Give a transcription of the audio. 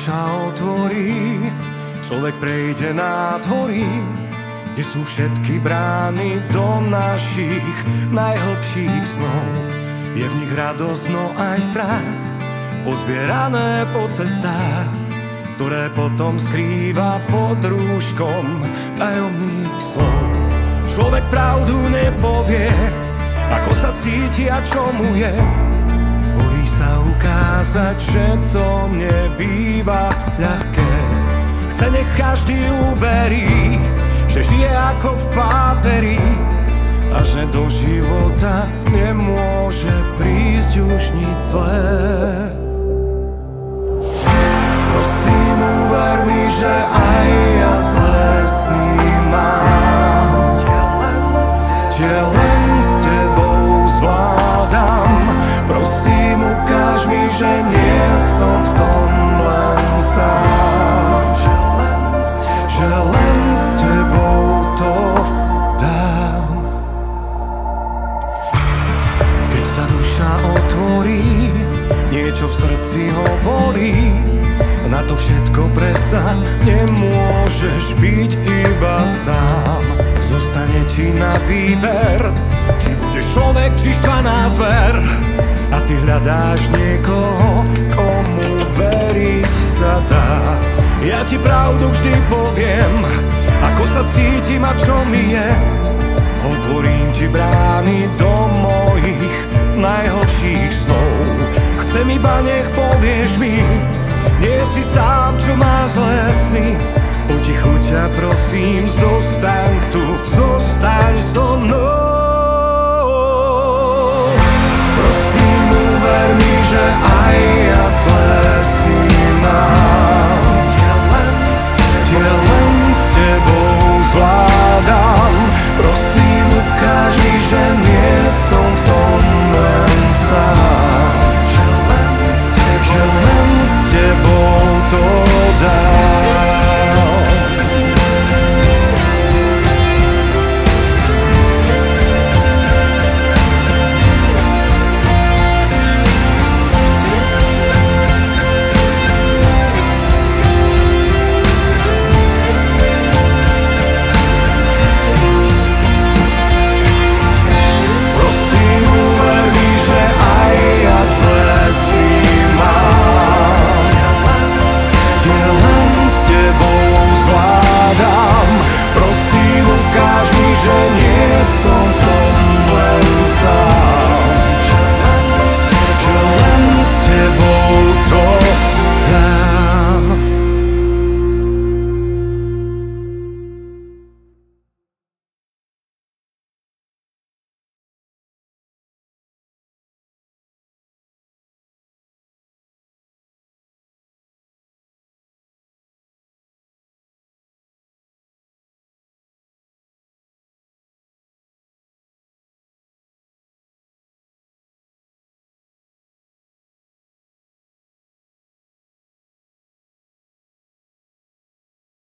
duša otvorí, človek prejde na dvory, kde sú všetky brány do našich najhlbších snov. Je v nich radosť, no aj strach, pozbierané po cestách, ktoré potom skrýva pod rúškom tajomných slov. Človek pravdu nepovie, ako sa cíti a čo mu je, bojí sa ukázať, že to nebýva ľahké. Chce, nech každý uverí, že žije ako v páperi a že do života nemôže prísť už nič zlé. Prosím, uver mi, že aj ja zlé sny mám, tie len s tebou zvládam. Prosím, ukáž mi, že nie som v tom len sám, že len s tebou to dám. Keď sa duša otvorí, niečo v srdci hovorí, na to všetko predsa nemôžeš byť iba sám. Zostane ti na výber, či budeš človek, či štvaná zver, a ty hľadáš niekoho, komu veriť sa dá. Ja ti pravdu vždy poviem, ako sa cítim a čo mi je. Otvorím ti brány do mojich najhlbších snov. Chcem iba, nech povieš mi, nie si sám, čo máš zlé sny. Potichu ťa prosím, zostaň